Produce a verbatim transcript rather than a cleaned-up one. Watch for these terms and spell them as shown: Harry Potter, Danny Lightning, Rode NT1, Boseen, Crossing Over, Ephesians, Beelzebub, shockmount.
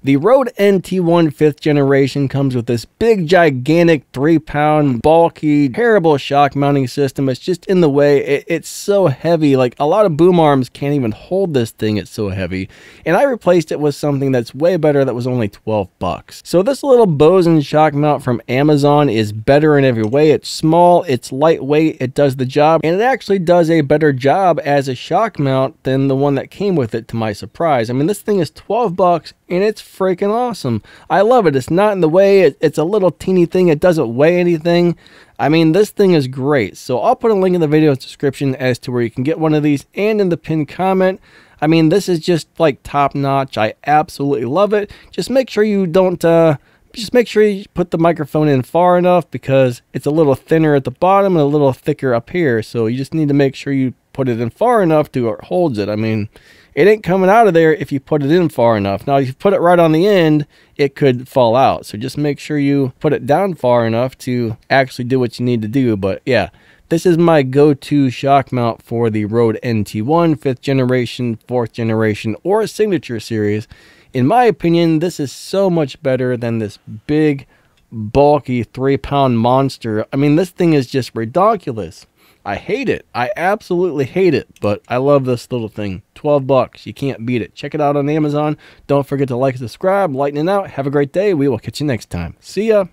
The Rode N T one fifth generation comes with this big, gigantic, three pound, bulky, terrible shock mounting system. It's just in the way. It, it's so heavy. Like, a lot of boom arms can't even hold this thing. It's so heavy. And I replaced it with something that's way better that was only twelve bucks. So this little Boseen shock mount from Amazon is better in every way. It's small, it's lightweight, it does the job, and it actually does a better job as a shock mount than the one that came with it, to my surprise. I mean, this thing is twelve bucks and it's freaking awesome. I love it. It's not in the way. It, it's a little teeny thing. It doesn't weigh anything. I mean, this thing is great. So I'll put a link in the video's description as to where you can get one of these and in the pinned comment. I mean, this is just like top notch. I absolutely love it. Just make sure you don't, uh, just make sure you put the microphone in far enough, because it's a little thinner at the bottom and a little thicker up here. So you just need to make sure you put it in far enough to where it holds it. I mean, it ain't coming out of there if you put it in far enough. Now, if you put it right on the end, it could fall out. So just make sure you put it down far enough to actually do what you need to do. But yeah, this is my go-to shock mount for the Rode N T one, fifth generation, fourth generation, or signature series. In my opinion, this is so much better than this big, bulky, three pound monster. I mean, this thing is just ridiculous. I hate it. I absolutely hate it, but I love this little thing. twelve bucks. You can't beat it. Check it out on Amazon. Don't forget to like and subscribe. Lightning out. Have a great day. We will catch you next time. See ya.